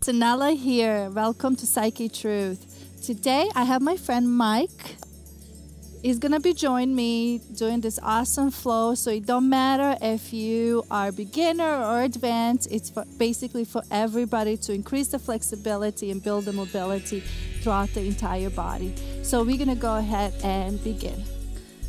Tanala here. Welcome to Psyche Truth. Today I have my friend Mike. He's gonna be joining me doing this awesome flow. So it don't matter if you are beginner or advanced. It's basically for everybody to increase the flexibility and build the mobility throughout the entire body. So we're gonna go ahead and begin.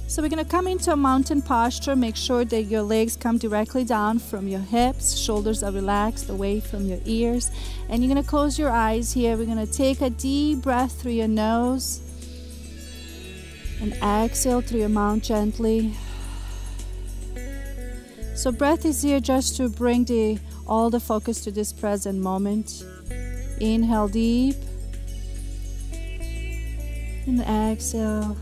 So we're gonna come into a mountain posture. Make sure that your legs come directly down from your hips, shoulders are relaxed away from your ears. And you're gonna close your eyes here. We're gonna take a deep breath through your nose and exhale through your mouth gently. So breath is here just to bring all the focus to this present moment. Inhale deep and exhale.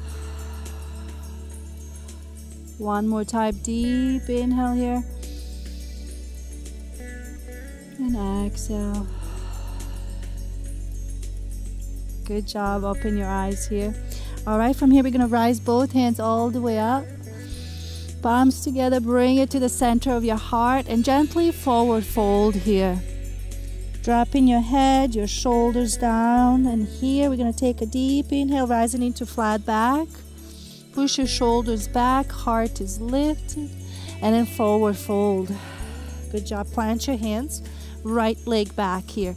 One more time, deep inhale here and exhale. Good job, open your eyes here. All right, from here we're gonna rise both hands all the way up, palms together, bring it to the center of your heart and gently forward fold here. Dropping your head, your shoulders down, and here we're gonna take a deep inhale, rising into flat back. Push your shoulders back, heart is lifted, and then forward fold. Good job. Plant your hands, right leg back here.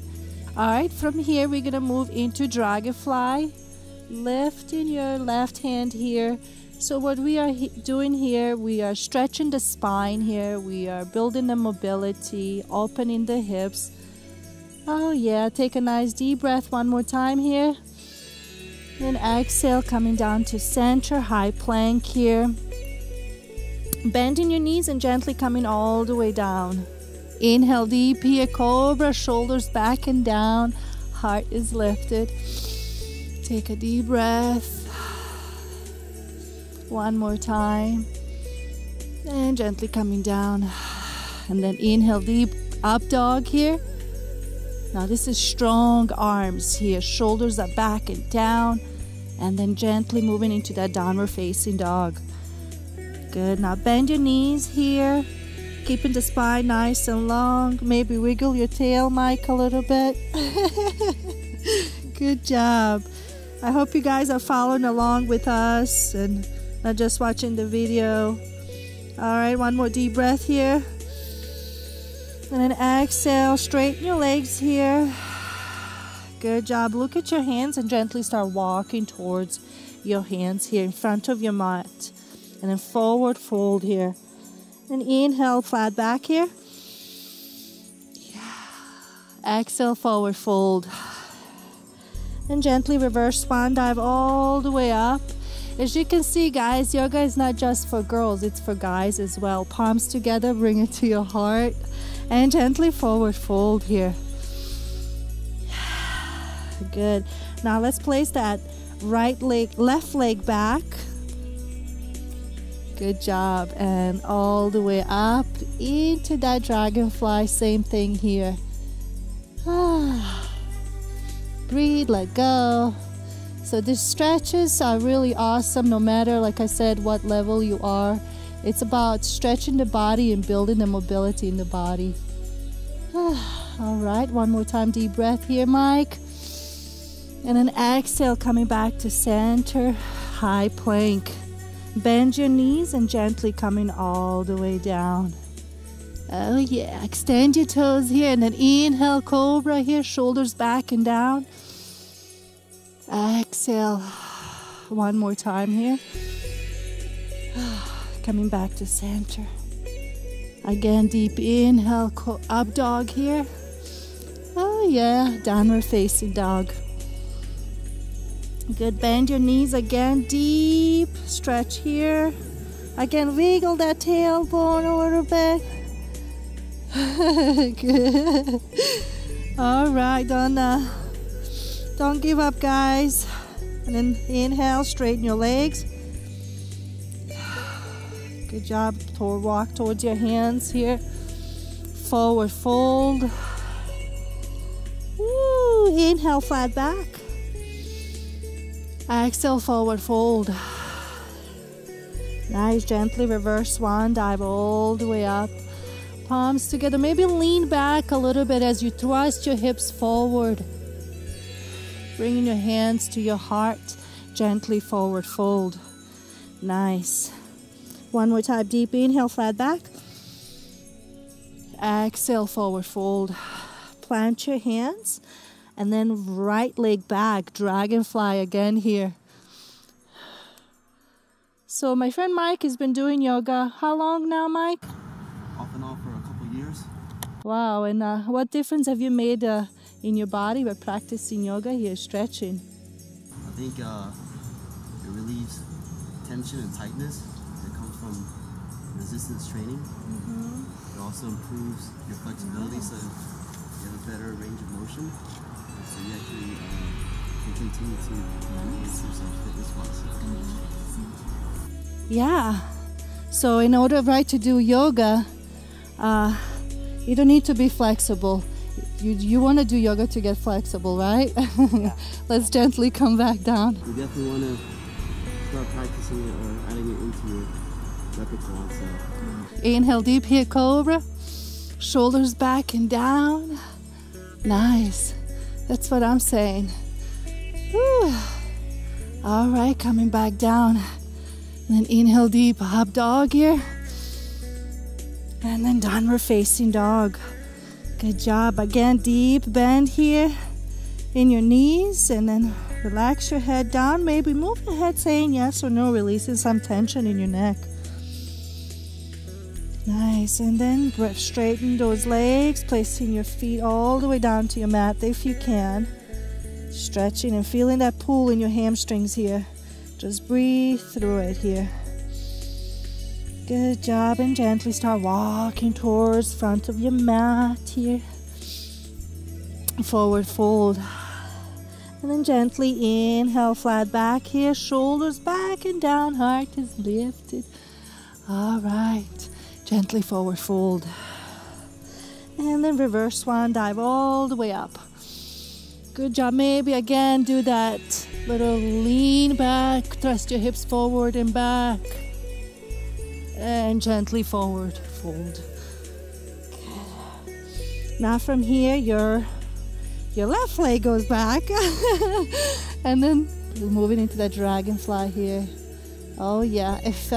All right, from here we're gonna move into dragonfly, lifting your left hand here. So what we are doing here, we are stretching the spine here, we are building the mobility, opening the hips. Oh yeah, take a nice deep breath one more time here. Then exhale, coming down to center, high plank here. Bending your knees and gently coming all the way down. Inhale deep here, cobra, shoulders back and down, heart is lifted. Take a deep breath. One more time. And gently coming down. And then inhale deep, up dog here. Now this is strong arms here, shoulders are back and down, and then gently moving into that downward facing dog. Good, now bend your knees here, keeping the spine nice and long. Maybe wiggle your tail, Mike, a little bit. Good job. I hope you guys are following along with us and not just watching the video. All right, one more deep breath here. And then exhale, straighten your legs here. Good job. Look at your hands and gently start walking towards your hands here in front of your mat. And then forward fold here. And inhale, flat back here. Yeah. Exhale, forward fold. And gently reverse swan dive all the way up. As you can see, guys, yoga is not just for girls, it's for guys as well. Palms together, bring it to your heart. And gently forward fold here. Good. Now let's place that right leg, left leg back. Good job. And all the way up into that dragonfly. Same thing here. Breathe, let go. So these stretches are really awesome, no matter, like I said, what level you are. It's about stretching the body and building the mobility in the body. All right, one more time, deep breath here, Mike. And then exhale, coming back to center, high plank. Bend your knees and gently coming all the way down. Oh yeah, extend your toes here and then inhale, cobra here, shoulders back and down. Exhale, one more time here. Coming back to center. Again, deep inhale, up dog here. Oh yeah, downward facing dog. Good, bend your knees again, deep stretch here. Again, wiggle that tailbone a little bit. Good. All right, don't give up, guys. And then inhale, straighten your legs. Good job. Walk towards your hands here. Forward fold. Woo! Inhale, flat back. Exhale, forward fold. Nice. Gently reverse swan dive all the way up. palms together. Maybe lean back a little bit as you thrust your hips forward. Bringing your hands to your heart, gently forward fold. Nice. One more time, deep inhale, flat back. Exhale, forward fold. Plant your hands and then right leg back, dragonfly again here. So my friend Mike has been doing yoga. How long now, Mike? Off and on for a couple years. Wow, and what difference have you made in your body by practicing yoga here, stretching? I think it relieves tension and tightness that comes from resistance training. Mm-hmm. It also improves your flexibility, so you have a better range of motion. So you actually can continue to enhance yourself fitness-wise. Yeah, so in order to do yoga, you don't need to be flexible. You want to do yoga to get flexible, right? Yeah. Let's gently come back down. You definitely want to start practicing it or adding it into your repertoire. So. Inhale deep here, cobra. Shoulders back and down. Nice. That's what I'm saying. Whew. All right, coming back down. And then inhale deep, up dog here. And then downward facing dog. Good job. Again, deep bend here in your knees and then relax your head down. Maybe move your head saying yes or no, releasing some tension in your neck. Nice. And then straighten those legs, placing your feet all the way down to your mat if you can. Stretching and feeling that pull in your hamstrings here. Just breathe through it here. Good job, and gently start walking towards front of your mat here. Forward fold. And then gently inhale, flat back here, shoulders back and down, heart is lifted. All right, gently forward fold. And then reverse swan dive all the way up. Good job. Maybe again do that little lean back, thrust your hips forward and back, and gently forward fold. Good. Now from here your left leg goes back and then moving into that dragonfly here. Oh yeah, if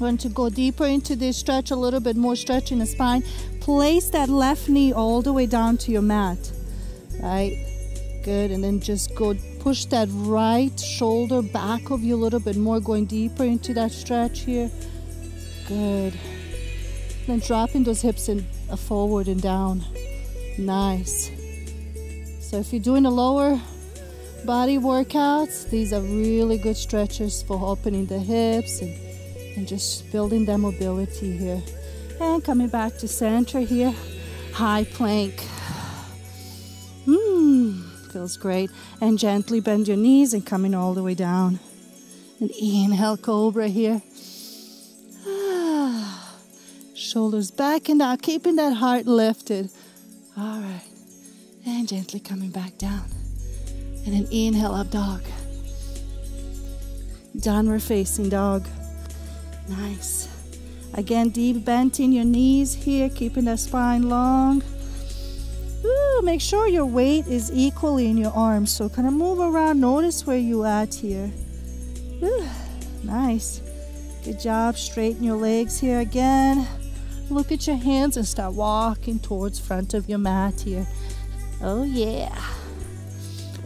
want to go deeper into this stretch, a little bit more stretch in the spine, place that left knee all the way down to your mat. Right, good, and then just go push that right shoulder back of you a little bit more, going deeper into that stretch here. Good. Then dropping those hips in forward and down. Nice. So if you're doing a lower body workouts, these are really good stretches for opening the hips and just building that mobility here. And coming back to center here, high plank. Feels great. And gently bend your knees and coming all the way down. And inhale, cobra here. Shoulders back and out, keeping that heart lifted. All right. And gently coming back down. And then inhale, up dog. Downward facing dog. Nice. Again, deep bend in your knees here, keeping that spine long. Make sure your weight is equally in your arms, so kind of move around, notice where you at here. Whew, nice, good job. Straighten your legs here. Again, look at your hands and start walking towards front of your mat here. Oh yeah.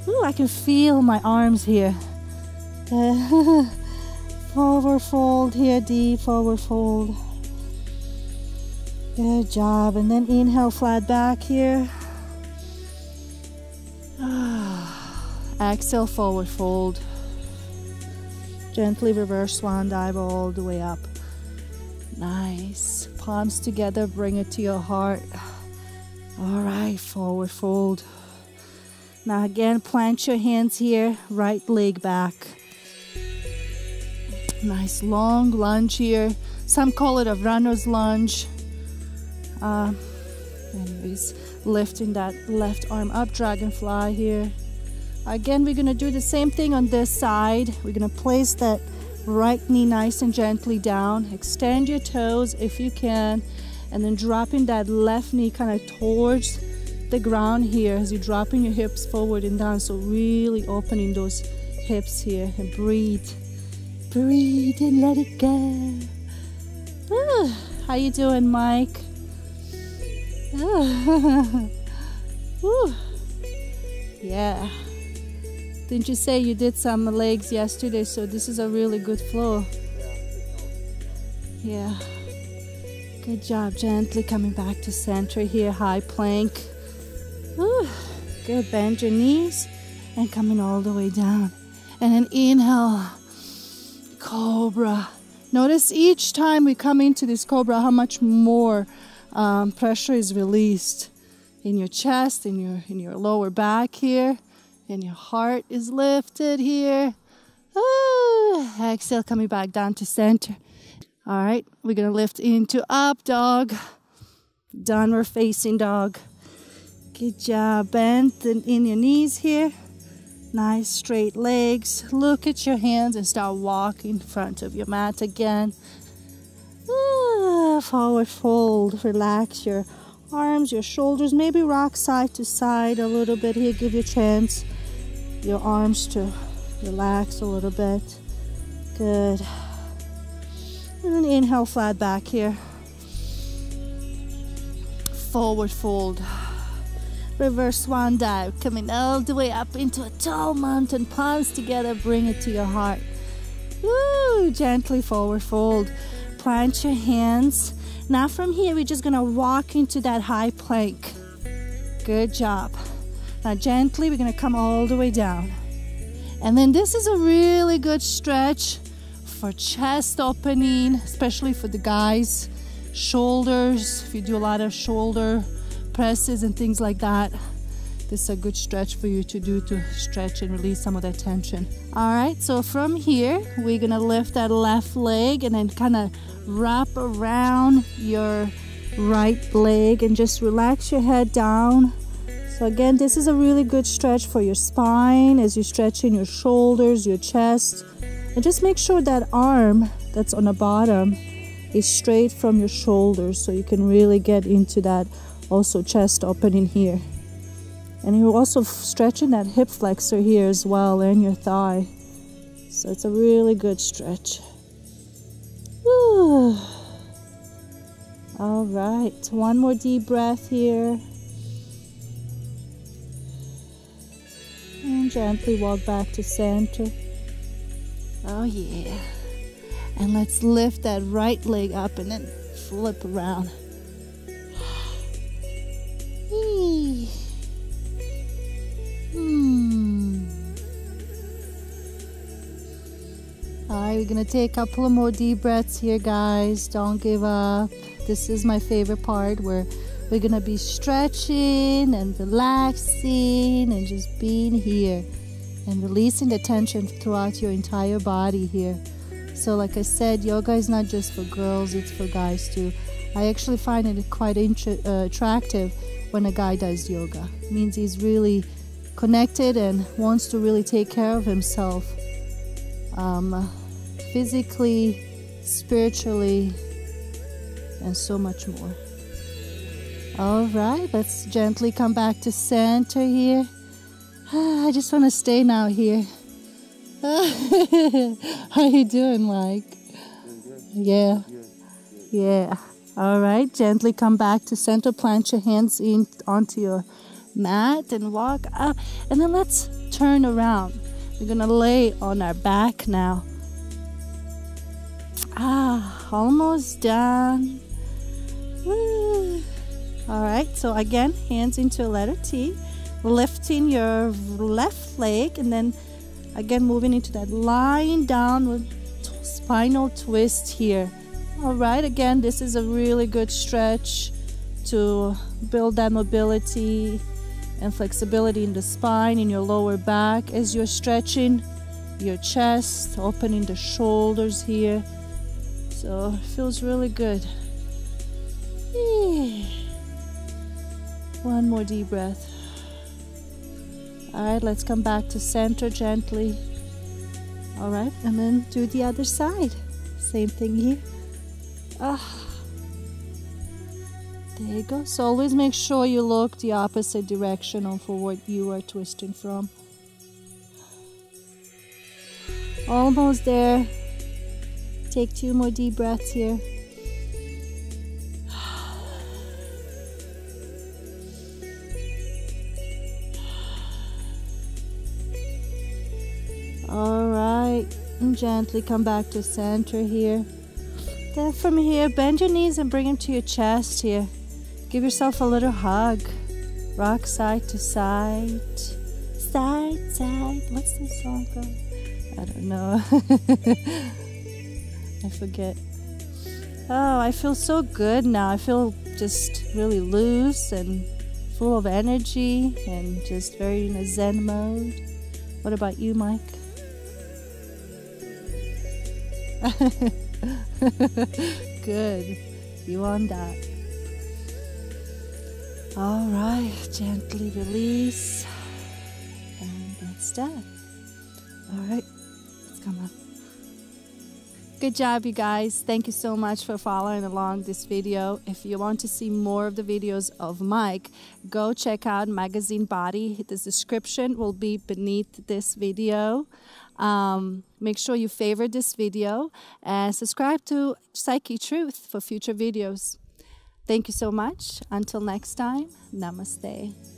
Ooh, I can feel my arms here. Forward fold here, deep forward fold. Good job. And then inhale, flat back here. Exhale, forward fold. Gently reverse swan dive all the way up. Nice. Palms together, bring it to your heart. All right, forward fold. Now again, plant your hands here, right leg back. Nice long lunge here. Some call it a runner's lunge. Anyways, lifting that left arm up, dragonfly here. Again, we're going to do the same thing on this side. We're going to place that right knee nice and gently down. Extend your toes if you can. and then dropping that left knee kind of towards the ground here as you're dropping your hips forward and down. So really opening those hips here, and breathe. Breathe and let it go. Ah, how you doing, Mike? Ah. Woo. Yeah. Didn't you say you did some legs yesterday, so this is a really good flow? Yeah. Good job. Gently coming back to center here. High plank. Woo. Good. Bend your knees and coming all the way down. And then inhale. Cobra. Notice each time we come into this cobra how much more pressure is released in your chest, in your lower back here, and your heart is lifted here. Ah, exhale, coming back down to center. All right, we're gonna lift into up dog, downward facing dog. Good job. Bend in your knees here. Nice straight legs. Look at your hands and start walking in front of your mat again. Ah, forward fold. Relax your arms, your shoulders, maybe rock side to side a little bit here. Give you a chance, your arms to relax a little bit. Good. And then inhale, flat back here. Forward fold. Reverse swan dive, coming all the way up into a tall mountain, palms together, bring it to your heart. Woo! Gently forward fold. Plant your hands. Now from here, we're just gonna walk into that high plank. Good job. Now gently, we're gonna come all the way down. And then this is a really good stretch for chest opening, especially for the guys. Shoulders, if you do a lot of shoulder presses and things like that, this is a good stretch for you to do to stretch and release some of that tension. All right, so from here, we're gonna lift that left leg and then kind of wrap around your right leg and just relax your head down. So again, this is a really good stretch for your spine as you're stretching your shoulders, your chest, and just make sure that arm that's on the bottom is straight from your shoulders so you can really get into that also chest opening here. And you're also stretching that hip flexor here as well and your thigh. So it's a really good stretch. Whew. All right, one more deep breath here. And gently walk back to center. Oh yeah. And let's lift that right leg up and then flip around. We're gonna take a couple of more deep breaths here, guys. Don't give up. This is my favorite part where we're gonna be stretching and relaxing and just being here and releasing the tension throughout your entire body here. So like I said, yoga is not just for girls, it's for guys too. I actually find it quite attractive when a guy does yoga. It means he's really connected and wants to really take care of himself. Physically, spiritually, and so much more. All right, let's gently come back to center here. I just want to stay now here. How you doing, Mike? Yeah. Yeah. All right, gently come back to center. Plant your hands in onto your mat and walk up. And then let's turn around. We're gonna lay on our back now. Ah, almost done. Woo. All right, so again, hands into a letter T, lifting your left leg and then again moving into that lying down with spinal twist here. All right, again, this is a really good stretch to build that mobility and flexibility in the spine, in your lower back as you're stretching your chest, opening the shoulders here. So it feels really good. One more deep breath. All right, let's come back to center gently. All right, and then do the other side. Same thing here. Ah. There you go. So always make sure you look the opposite direction of what you are twisting from. Almost there. Take two more deep breaths here. All right, and gently come back to center here. Then from here, bend your knees and bring them to your chest here. Give yourself a little hug. Rock side to side. Side, side. What's this song called? I don't know. I forget. Oh, I feel so good now. I feel just really loose and full of energy and just very in a zen mode. What about you, Mike? Good. You on that. All right. Gently release. And that's that. All right. Let's come up. Good job, you guys. Thank you so much for following along this video. If you want to see more of the videos of Mike, go check out Magazine Body. The description will be beneath this video. Make sure you favorite this video and subscribe to Psyche Truth for future videos. Thank you so much. Until next time, namaste.